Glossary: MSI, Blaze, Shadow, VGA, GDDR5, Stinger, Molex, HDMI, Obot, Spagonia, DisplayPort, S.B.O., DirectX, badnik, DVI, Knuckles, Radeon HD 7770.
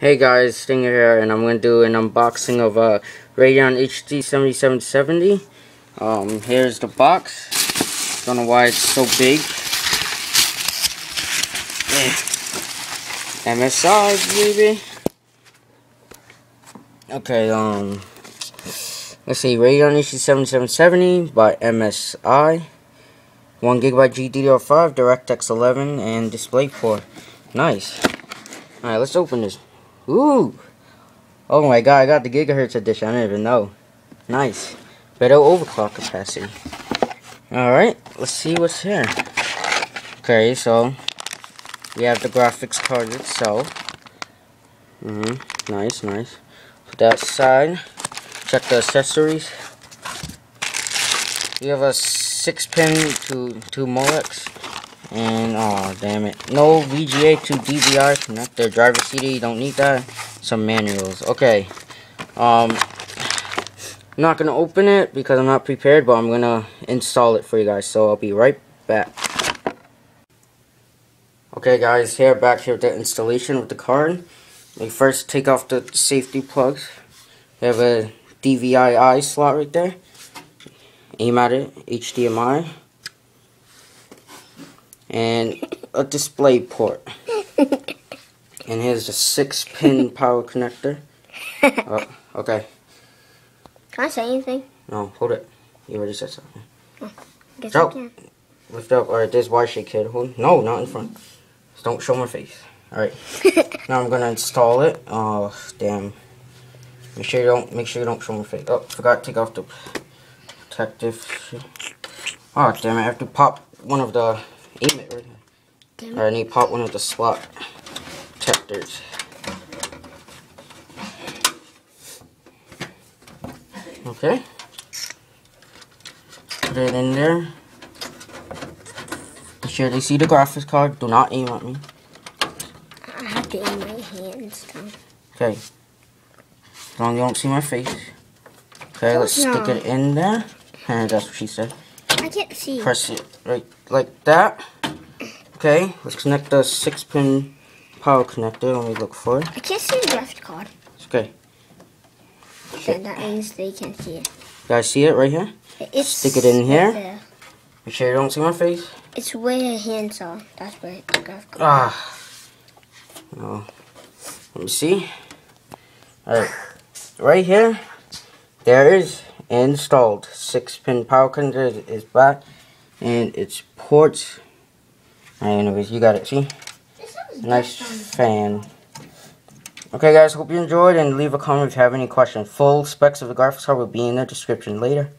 Hey guys, Stinger here, and I'm going to do an unboxing of a Radeon HD 7770. Here's the box. Don't know why it's so big. MSI, baby. Okay, let's see, Radeon HD 7770 by MSI. 1GB GDDR5, DirectX 11, and DisplayPort. Nice. Alright, let's open this. Ooh! Oh my god, I got the gigahertz edition. I didn't even know. Nice. Better overclock capacity. Alright, let's see what's here. Okay, so we have the graphics card itself. Nice, nice. Put that aside. Check the accessories. We have a 6-pin to 2 Molex. And oh damn it, no VGA to DVI connector, driver CD, you don't need that. Some manuals. Okay, I'm not gonna open it because I'm not prepared, but I'm gonna install it for you guys, so I'll be right back. Okay guys, here back here with the installation with the card. We first take off the safety plugs. We have a DVI slot right there, aim at it, HDMI, and a display port. And here's a 6-pin power connector. Okay. Can I say anything? No, hold it. You already said something. Guess I can. Lift up. Alright, there's Y-shaped kid. Hold. No, not in front. Just don't show my face. Alright. Now I'm gonna install it. Oh damn. Make sure you don't show my face. Oh, forgot to take off the protective. Oh damn it, I have to pop one of the aim it right here. Alright, I need to pop one of the slot protectors. Okay. Put it in there. Make sure they see the graphics card. Do not aim at me. I have to aim my hands down. Okay. As long as you don't see my face. Okay, let's stick it in there. And that's what she said. I can't see. Press it right like that. Okay, let's connect the 6-pin power connector. Let me look for it. I can't see the graphics card. It's okay. So that means they can't see it. You guys see it right here? It's stick it in here. There. Make sure you don't see my face. It's where your hands are. That's where the graphics card. Ah. No. Let me see. Alright. Right here. There is installed 6-pin power connector is back, and it's ports. Anyways, you got it. See, nice fan. Okay, guys, hope you enjoyed, and leave a comment if you have any questions. Full specs of the graphics card will be in the description later.